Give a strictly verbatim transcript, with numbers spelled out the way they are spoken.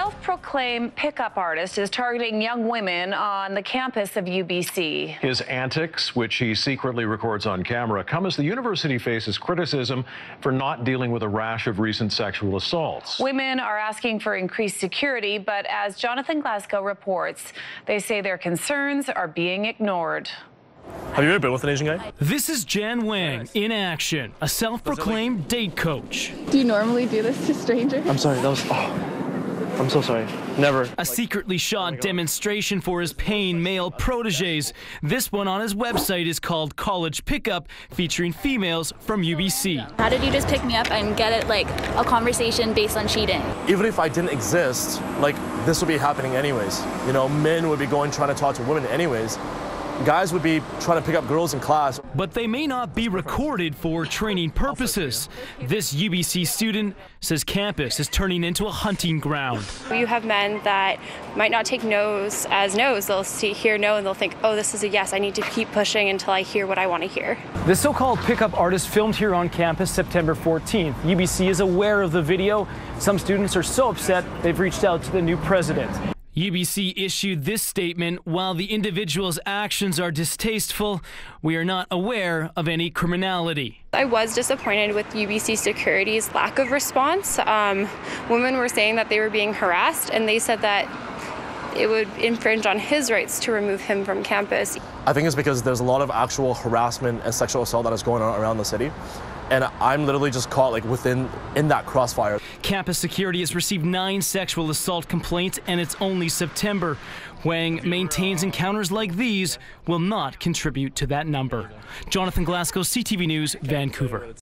self-proclaimed pickup artist is targeting young women on the campus of U B C. His antics, which he secretly records on camera, come as the university faces criticism for not dealing with a rash of recent sexual assaults. Women are asking for increased security, but as Jonathan Glasgow reports, they say their concerns are being ignored. Have you ever been with an Asian guy? This is Jan Wang in action, a self-proclaimed date coach. Do you normally do this to strangers? I'm sorry, that was... Oh. I'm so sorry. Never. A secretly shot oh demonstration for his paying male proteges. This one on his website is called College Pickup, featuring females from U B C. How did you just pick me up and get it like a conversation based on cheating? Even if I didn't exist, like this would be happening anyways. You know, men would be going trying to talk to women anyways. Guys would be trying to pick up girls in class. But they may not be recorded for training purposes. This U B C student says campus is turning into a hunting ground. You have men that might not take no's as no's. They'll see, hear no, and they'll think, oh, this is a yes. I need to keep pushing until I hear what I want to hear. The so-called pickup artist filmed here on campus September fourteenth. U B C is aware of the video. Some students are so upset they've reached out to the new president. U B C issued this statement: while the individual's actions are distasteful, we are not aware of any criminality. I was disappointed with U B C security's lack of response. Um, women were saying that they were being harassed, and they said that it would infringe on his rights to remove him from campus. I think it's because there's a lot of actual harassment and sexual assault that is going on around the city. And I'm literally just caught like within in that crossfire. Campus security has received nine sexual assault complaints, and it's only September. Wang maintains encounters like these will not contribute to that number. Jonathan Glasgow, C T V News, Vancouver.